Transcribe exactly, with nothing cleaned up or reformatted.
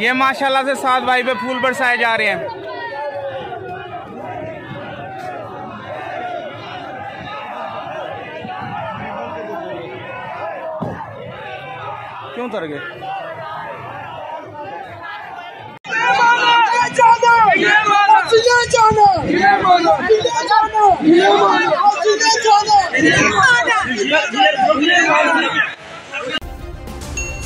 ये माशाल्लाह से सात भाई पे फूल बरसाए जा रहे हैं। क्यों तर गए?